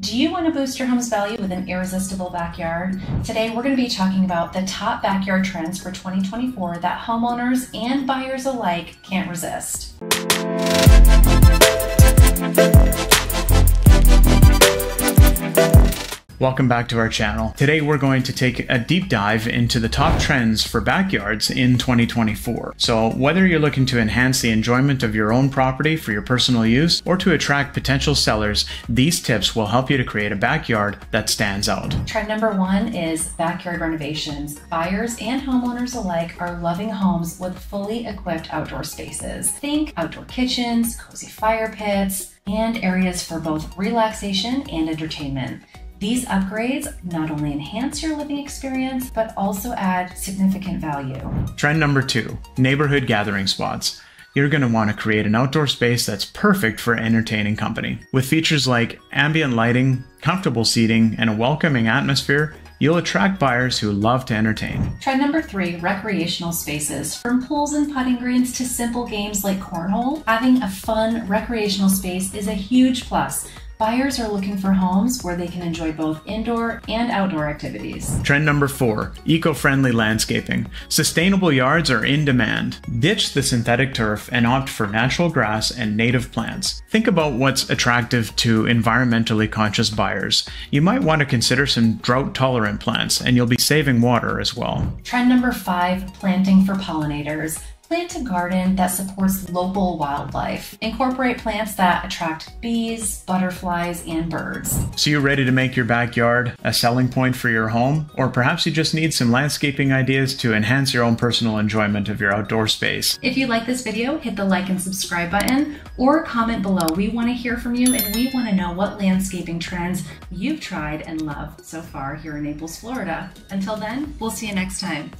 Do you want to boost your home's value with an irresistible backyard? Today, we're going to be talking about the top backyard trends for 2024 that homeowners and buyers alike can't resist. Welcome back to our channel. Today we're going to take a deep dive into the top trends for backyards in 2024. So whether you're looking to enhance the enjoyment of your own property for your personal use or to attract potential sellers, these tips will help you to create a backyard that stands out. Trend number one is backyard renovations. Buyers and homeowners alike are loving homes with fully equipped outdoor spaces. Think outdoor kitchens, cozy fire pits, and areas for both relaxation and entertainment. These upgrades not only enhance your living experience, but also add significant value. Trend number two, neighborhood gathering spots. You're going to want to create an outdoor space that's perfect for entertaining company. With features like ambient lighting, comfortable seating, and a welcoming atmosphere, you'll attract buyers who love to entertain. Trend number three, recreational spaces. From pools and putting greens to simple games like cornhole, having a fun recreational space is a huge plus. Buyers are looking for homes where they can enjoy both indoor and outdoor activities. Trend number four, eco-friendly landscaping. Sustainable yards are in demand. Ditch the synthetic turf and opt for natural grass and native plants. Think about what's attractive to environmentally conscious buyers. You might want to consider some drought-tolerant plants, and you'll be saving water as well. Trend number five, planting for pollinators. Plant a garden that supports local wildlife. Incorporate plants that attract bees, butterflies, and birds. So you're ready to make your backyard a selling point for your home? Or perhaps you just need some landscaping ideas to enhance your own personal enjoyment of your outdoor space. If you like this video, hit the like and subscribe button or comment below. We want to hear from you and we want to know what landscaping trends you've tried and loved so far here in Naples, Florida. Until then, we'll see you next time.